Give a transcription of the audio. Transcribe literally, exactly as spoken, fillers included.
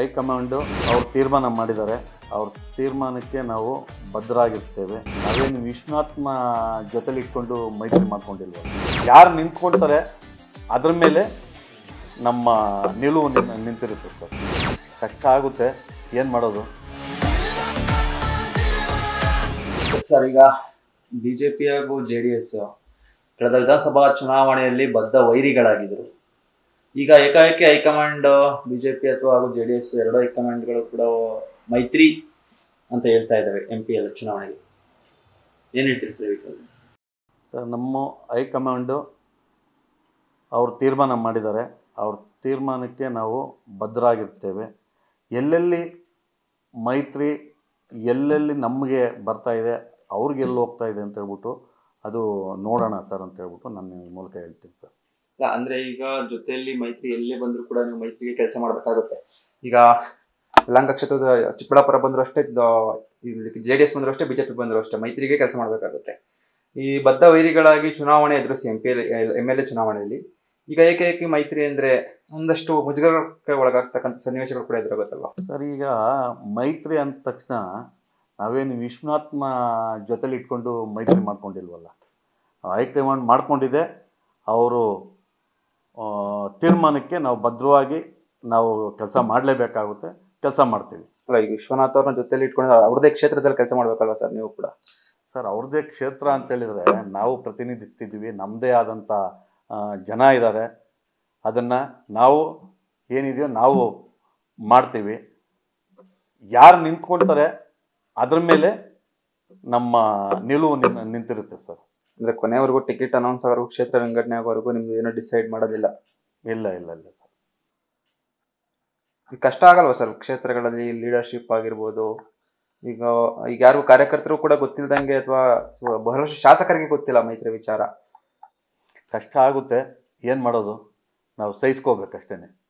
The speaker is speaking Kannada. ಹೈಕಮಾಂಡ್ ಅವ್ರು ತೀರ್ಮಾನ ಮಾಡಿದ್ದಾರೆ, ಅವ್ರ ತೀರ್ಮಾನಕ್ಕೆ ನಾವು ಬದ್ಧರಾಗಿರ್ತೇವೆ. ನಾವೇನು ವಿಷ್ಣಾತ್ಮ ಜೊತೆಲಿ ಇಟ್ಕೊಂಡು ಮೈತ್ರಿ ಮಾಡ್ಕೊಂಡಿಲ್ವ. ಯಾರು ನಿಂತ್ಕೊಳ್ತಾರೆ ಅದ್ರ ಮೇಲೆ ನಮ್ಮ ನಿಲುವು ನಿಂತಿರುತ್ತೆ ಸರ್. ಕಷ್ಟ ಆಗುತ್ತೆ, ಏನು ಮಾಡೋದು ಸರ್? ಈಗ ಬಿ ಜೆ ಪಿ ಹಾಗೂ ಜೆ ಡಿ ಎಸ್ ಕಳೆದ ವಿಧಾನಸಭಾ ಚುನಾವಣೆಯಲ್ಲಿ ಬದ್ಧ ವೈರಿಗಳಾಗಿದ್ದರು. ಈಗ ಏಕಾಏಕಿ ಹೈಕಮಾಂಡ್ ಬಿಜೆಪಿ ಅಥವಾ ಹಾಗೂ ಜೆ ಡಿ ಎಸ್ ಎರಡು ಹೈಕಮಾಂಡ್ಗಳು ಕೂಡ ಮೈತ್ರಿ ಅಂತ ಹೇಳ್ತಾ ಇದ್ದಾವೆ ಎಂ ಪಿ ಎಲ್ ಚುನಾವಣೆಗೆ. ಏನು ಹೇಳ್ತೀರಿ ಸರ್? ಸರ್ ನಮ್ಮ ಹೈಕಮಾಂಡು ಅವರು ತೀರ್ಮಾನ ಮಾಡಿದ್ದಾರೆ, ಅವ್ರ ತೀರ್ಮಾನಕ್ಕೆ ನಾವು ಬದ್ಧರಾಗಿರ್ತೇವೆ. ಎಲ್ಲೆಲ್ಲಿ ಮೈತ್ರಿ ಎಲ್ಲೆಲ್ಲಿ ನಮಗೆ ಬರ್ತಾಯಿದೆ, ಅವ್ರಿಗೆಲ್ಲ ಹೋಗ್ತಾ ಇದೆ ಅಂತ ಹೇಳ್ಬಿಟ್ಟು ಅದು ನೋಡೋಣ ಸರ್ ಅಂತ ಹೇಳ್ಬಿಟ್ಟು ನಾನು ಈ ಮೂಲಕ ಹೇಳ್ತೀನಿ ಸರ್. ಅಂದರೆ ಈಗ ಜೊತೆಯಲ್ಲಿ ಮೈತ್ರಿ ಎಲ್ಲೇ ಬಂದರೂ ಕೂಡ ನೀವು ಮೈತ್ರಿಗೆ ಕೆಲಸ ಮಾಡಬೇಕಾಗುತ್ತೆ. ಈಗ ಯಲಹಂಕ ಕ್ಷೇತ್ರದ ಚಿಕ್ಕಬಳ್ಳಾಪುರ ಬಂದರೂ ಅಷ್ಟೇ, ಜೆ ಡಿ ಎಸ್ ಬಂದರೂ ಅಷ್ಟೇ, ಬಿಜೆಪಿ ಬಂದರೂ ಅಷ್ಟೇ, ಮೈತ್ರಿಗೆ ಕೆಲಸ ಮಾಡಬೇಕಾಗುತ್ತೆ. ಈ ಬದ್ಧ ವೈರಿಗಳಾಗಿ ಚುನಾವಣೆ ಎದುರಿಸಿ M P M L A ಚುನಾವಣೆಯಲ್ಲಿ ಈಗ ಏಕೈಕಿ ಮೈತ್ರಿ ಅಂದರೆ ಒಂದಷ್ಟು ಮುಜುಗರಕ್ಕೆ ಒಳಗಾಗ್ತಕ್ಕಂಥ ಸನ್ನಿವೇಶಗಳು ಕೂಡ ಎದುರಾಗುತ್ತಲ್ವ ಸರ್? ಈಗ ಮೈತ್ರಿ ಅಂದ ತಕ್ಷಣ ನಾವೇನು ವಿಶ್ವಾತ್ಮ ಜೊತೆಲಿ ಇಟ್ಕೊಂಡು ಮೈತ್ರಿ ಮಾಡ್ಕೊಂಡಿಲ್ವಲ್ಲ. ಹೈಕಮಾಂಡ್ ಮಾಡ್ಕೊಂಡಿದೆ, ಅವರು ತೀರ್ಮಾನಕ್ಕೆ ನಾವು ಭದ್ರವಾಗಿ ನಾವು ಕೆಲಸ ಮಾಡಲೇಬೇಕಾಗುತ್ತೆ, ಕೆಲಸ ಮಾಡ್ತೀವಿ. ಅಲ್ಲ, ಈಗ ವಿಶ್ವನಾಥ್ ಅವ್ರನ್ನ ಜೊತೆಲಿ ಇಟ್ಕೊಂಡು ಅವ್ರದ್ದೇ ಕ್ಷೇತ್ರದಲ್ಲಿ ಕೆಲಸ ಮಾಡಬೇಕಲ್ವ ಸರ್ ನೀವು ಕೂಡ? ಸರ್ ಅವ್ರದ್ದೇ ಕ್ಷೇತ್ರ ಅಂತೇಳಿದರೆ ನಾವು ಪ್ರತಿನಿಧಿಸ್ತಿದ್ದೀವಿ, ನಮ್ಮದೇ ಆದಂಥ ಜನ ಇದ್ದಾರೆ, ಅದನ್ನು ನಾವು ಏನಿದೆಯೋ ನಾವು ಮಾಡ್ತೀವಿ. ಯಾರು ನಿಂತ್ಕೊಳ್ತಾರೆ ಅದ್ರ ಮೇಲೆ ನಮ್ಮ ನಿಲುವು ನಿಂತಿರುತ್ತೆ ಸರ್. ಅಂದರೆ ಕೊನೆವರೆಗೂ ಟಿಕೆಟ್ ಅನೌನ್ಸ್ ಆಗೋವರೆಗೂ, ಕ್ಷೇತ್ರ ವಿಂಗಡಣೆ ಆಗೋವರೆಗೂ ನಿಮ್ಗೆ ಏನೋ ಡಿಸೈಡ್ ಮಾಡೋದಿಲ್ಲ? ಇಲ್ಲ ಇಲ್ಲ ಇಲ್ಲ ಸರ್. ಕಷ್ಟ ಆಗಲ್ವ ಸರ್ ಕ್ಷೇತ್ರಗಳಲ್ಲಿ ಲೀಡರ್ಶಿಪ್ ಆಗಿರ್ಬೋದು? ಈಗ ಈಗ ಯಾರಿಗೂ ಕಾರ್ಯಕರ್ತರು ಕೂಡ ಗೊತ್ತಿಲ್ಲದಂಗೆ ಅಥವಾ ಬಹಳಷ್ಟು ಶಾಸಕರಿಗೆ ಗೊತ್ತಿಲ್ಲ ಮೈತ್ರಿ ವಿಚಾರ. ಕಷ್ಟ ಆಗುತ್ತೆ, ಏನು ಮಾಡೋದು, ನಾವು ಸಹಿಸ್ಕೋಬೇಕಷ್ಟೇ.